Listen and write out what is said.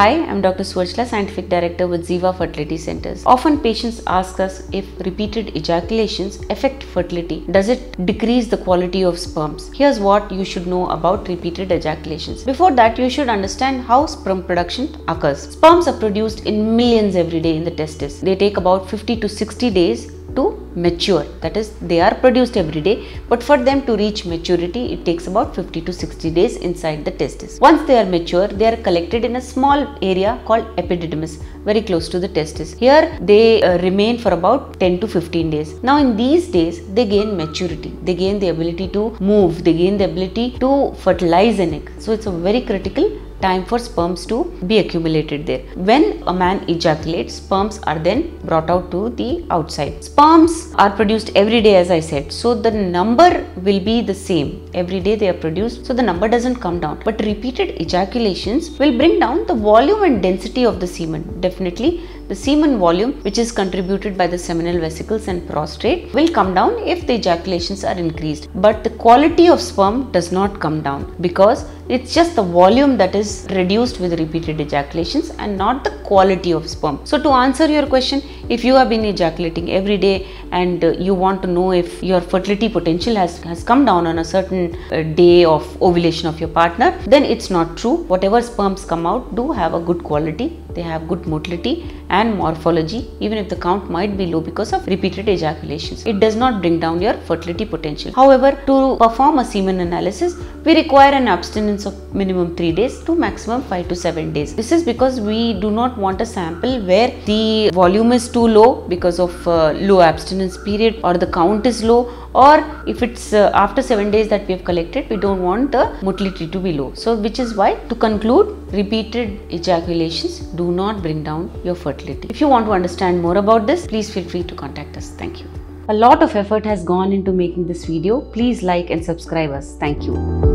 Hi, I'm Dr. Suvarchala, Scientific Director with Ziva Fertility Centers. Often patients ask us if repeated ejaculations affect fertility. Does it decrease the quality of sperms? Here's what you should know about repeated ejaculations. Before that, you should understand how sperm production occurs. Sperms are produced in millions every day in the testes. They take about 50 to 60 days to mature, that is, they are produced every day, but for them to reach maturity it takes about 50 to 60 days inside the testes. Once they are mature, they are collected in a small area called epididymis, very close to the testes. Here they remain for about 10 to 15 days. Now in these days they gain maturity, they gain the ability to move, they gain the ability to fertilize an egg. So it's a very critical time for sperms to be accumulated there. When a man ejaculates, sperms are then brought out to the outside. Sperms are produced every day, as I said, so the number will be the same. Every day they are produced, so the number doesn't come down. But repeated ejaculations will bring down the volume and density of the semen. Definitely, the semen volume, which is contributed by the seminal vesicles and prostate, will come down if the ejaculations are increased. But the quality of sperm does not come down, because it's just the volume that is reduced with repeated ejaculations and not the quality of sperm. So to answer your question, if you have been ejaculating every day and you want to know if your fertility potential has come down on a certain day of ovulation of your partner, then it's not true. Whatever sperms come out do have a good quality, they have good motility and morphology, even if the count might be low because of repeated ejaculations. It does not bring down your fertility potential. However, to perform a semen analysis, we require an abstinence of minimum 3 days to maximum 5 to 7 days. This is because we do not want a sample where the volume is too low because of low abstinence period, or the count is low, or if it's after 7 days that we have collected, we don't want the motility to be low. So which is why, to conclude, repeated ejaculations do not bring down your fertility. If you want to understand more about this, please feel free to contact us. Thank you. A lot of effort has gone into making this video. Please like and subscribe us. Thank you.